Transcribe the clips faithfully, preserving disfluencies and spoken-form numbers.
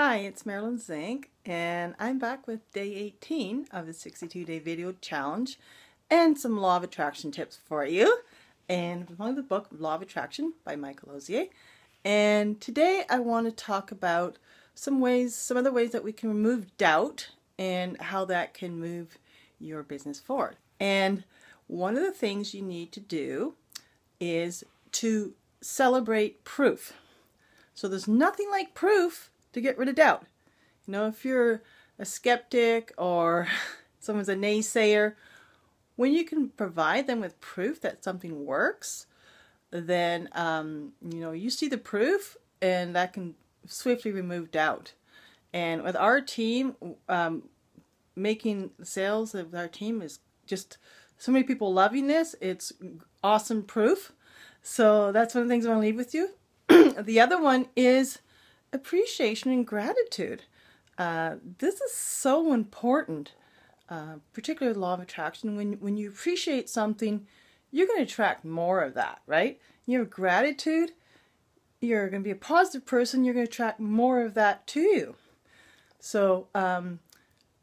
Hi, it's Marilyn Zink, and I'm back with day eighteen of the sixty-two day video challenge and some Law of Attraction tips for you, and from the book Law of Attraction by Michael Losier. And today I want to talk about some ways, some other ways that we can remove doubt and how that can move your business forward. And one of the things you need to do is to celebrate proof. So there's nothing like proof to get rid of doubt. You know, if you're a skeptic or someone's a naysayer, when you can provide them with proof that something works, then, um, you know, you see the proof and that can swiftly remove doubt. And with our team, um, making sales of our team is just so many people loving this. It's awesome proof. So that's one of the things I want to leave with you. The other one is appreciation and gratitude. Uh, this is so important, uh, particularly the Law of Attraction. When, when you appreciate something, you're going to attract more of that, right? Your gratitude, you're going to be a positive person, you're going to attract more of that to you. So um,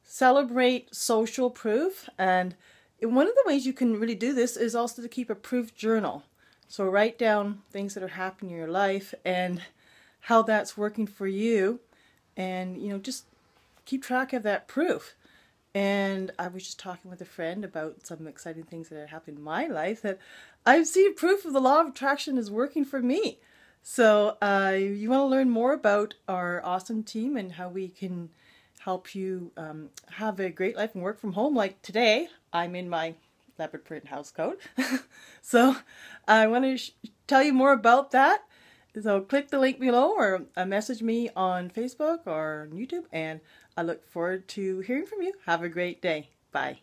celebrate social proof. And one of the ways you can really do this is also to keep a proof journal. So write down things that are happening in your life and how that's working for you, and you know, just keep track of that proof. And I was just talking with a friend about some exciting things that have happened in my life that I've seen proof of the Law of Attraction is working for me. So uh, you want to learn more about our awesome team and how we can help you um, have a great life and work from home. Like today, I'm in my leopard print house coat. So I want to sh tell you more about that. So click the link below or message me on Facebook or YouTube, and I look forward to hearing from you. Have a great day. Bye.